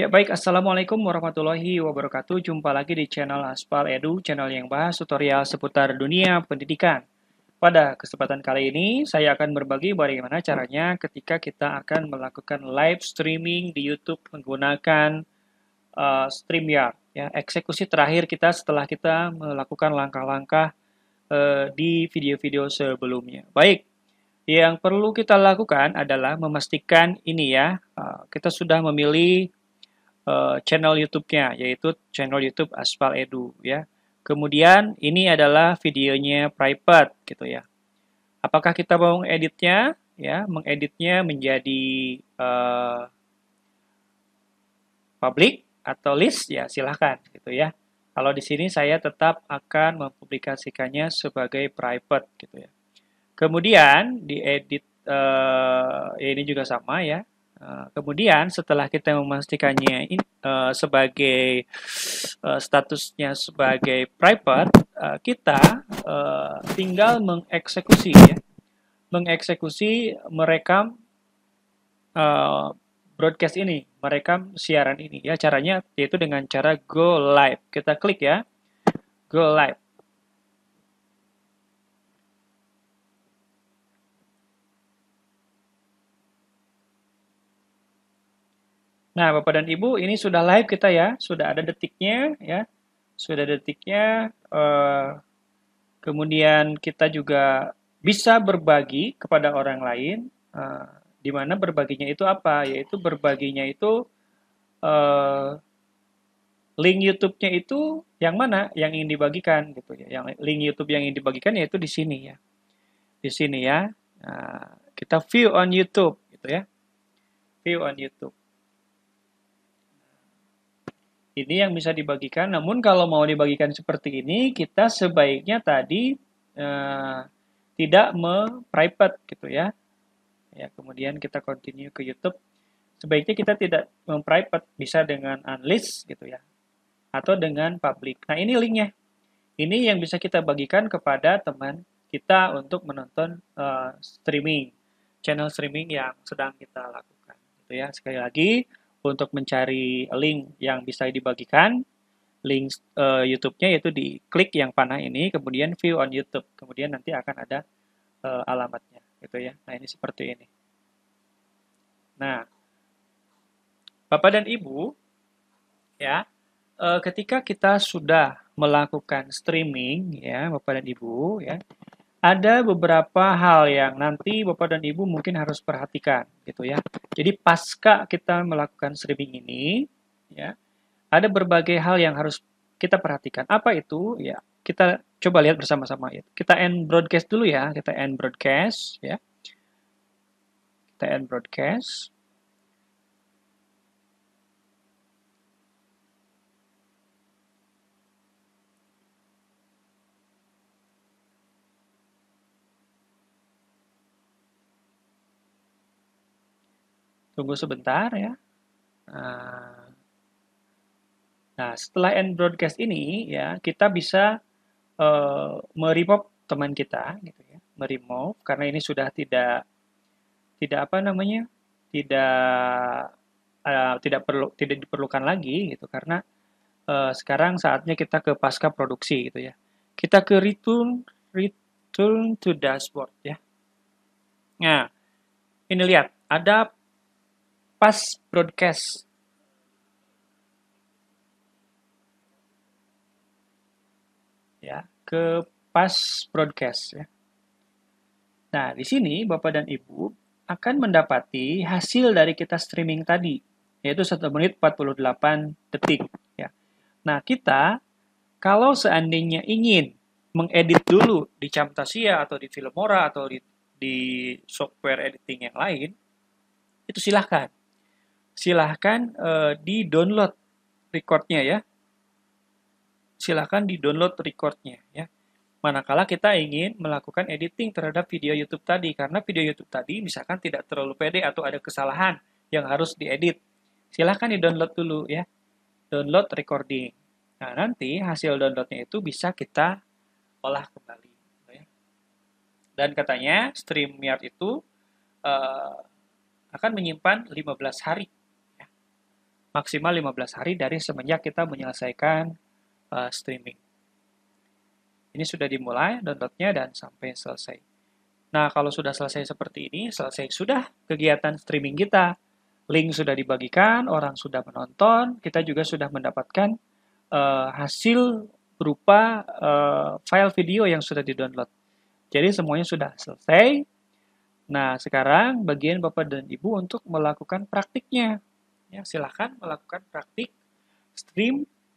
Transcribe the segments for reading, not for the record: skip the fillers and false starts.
Ya baik, Assalamualaikum warahmatullahi wabarakatuh. Jumpa lagi di channel Aspal Edu, channel yang bahas tutorial seputar dunia pendidikan. Pada kesempatan kali ini, saya akan berbagi bagaimana caranya ketika kita akan melakukan live streaming di YouTube menggunakan StreamYard. Ya, eksekusi terakhir kita setelah kita melakukan langkah-langkah di video-video sebelumnya. Baik. Yang perlu kita lakukan adalah memastikan ini ya, kita sudah memilih channel YouTube-nya, yaitu channel YouTube Aspal Edu ya. Kemudian ini adalah videonya private gitu ya. Apakah kita mau mengeditnya ya, mengeditnya menjadi public atau list ya, silahkan gitu ya. Kalau di sini saya tetap akan mempublikasikannya sebagai private gitu ya. Kemudian di edit ini juga sama ya. Kemudian setelah kita memastikannya sebagai statusnya sebagai private, kita tinggal mengeksekusi ya. Mengeksekusi merekam broadcast ini, merekam siaran ini ya. Caranya yaitu dengan cara go live. Kita klik ya. Go live. Nah, Bapak dan Ibu, ini sudah live kita ya, sudah ada detiknya ya, sudah detiknya. Kemudian kita juga bisa berbagi kepada orang lain, di mana berbaginya itu apa? Yaitu berbaginya itu link YouTube-nya itu yang mana yang ingin dibagikan gitu ya. Yang link YouTube yang ingin dibagikan yaitu di sini ya, di sini ya. Nah, kita view on YouTube gitu ya, view on YouTube. Ini yang bisa dibagikan, namun kalau mau dibagikan seperti ini, kita sebaiknya tadi tidak memprivate gitu ya. Ya, kemudian kita continue ke YouTube. Sebaiknya kita tidak memprivate, bisa dengan unlist gitu ya, atau dengan public. Nah, ini linknya. Ini yang bisa kita bagikan kepada teman kita untuk menonton streaming, channel streaming yang sedang kita lakukan. Gitu ya, sekali lagi. Untuk mencari link yang bisa dibagikan, link YouTube-nya yaitu di klik yang panah ini, kemudian view on YouTube, kemudian nanti akan ada alamatnya, gitu ya. Nah, ini seperti ini. Nah, Bapak dan Ibu, ya, ketika kita sudah melakukan streaming, ya, Bapak dan Ibu, ya, ada beberapa hal yang nanti Bapak dan Ibu mungkin harus perhatikan gitu ya. Jadi pasca kita melakukan streaming ini ya, ada berbagai hal yang harus kita perhatikan. Apa itu? Ya, kita coba lihat bersama-sama ya. Kita end broadcast dulu ya, kita end broadcast ya. Kita end broadcast. Tunggu sebentar ya. Nah, setelah end broadcast ini ya, kita bisa meremove teman kita gitu ya. Meremove karena ini sudah tidak apa namanya? Tidak diperlukan lagi gitu, karena sekarang saatnya kita ke pasca produksi gitu ya. Kita ke return to dashboard ya. Nah, ini lihat ada pas broadcast. Ya, ke pas broadcast ya. Nah, di sini Bapak dan Ibu akan mendapati hasil dari kita streaming tadi, yaitu 1 menit 48 detik ya. Nah, kita kalau seandainya ingin mengedit dulu di Camtasia atau di Filmora atau di software editing yang lain, itu silahkan di-download recordnya ya. Silahkan di-download recordnya ya. Manakala kita ingin melakukan editing terhadap video YouTube tadi, karena video YouTube tadi misalkan tidak terlalu pede atau ada kesalahan yang harus diedit. Silahkan di-download dulu ya. Download recording. Nah, nanti hasil downloadnya itu bisa kita olah kembali. Gitu ya. Dan katanya StreamYard itu akan menyimpan 15 hari. maksimal 15 hari dari semenjak kita menyelesaikan streaming. Ini sudah dimulai downloadnya dan sampai selesai. Nah, kalau sudah selesai seperti ini, selesai sudah kegiatan streaming kita. Link sudah dibagikan, orang sudah menonton, kita juga sudah mendapatkan hasil berupa file video yang sudah di-download. Jadi semuanya sudah selesai. Nah, sekarang bagian Bapak dan Ibu untuk melakukan praktiknya. Ya, silahkan melakukan praktik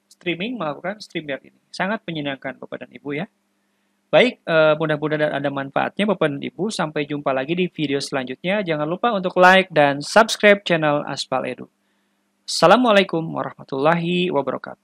streaming melakukan StreamYard ini. Sangat menyenangkan Bapak dan Ibu ya. Baik, mudah-mudahan ada manfaatnya Bapak dan Ibu. Sampai jumpa lagi di video selanjutnya. Jangan lupa untuk like dan subscribe channel Aspal Edu. Assalamualaikum warahmatullahi wabarakatuh.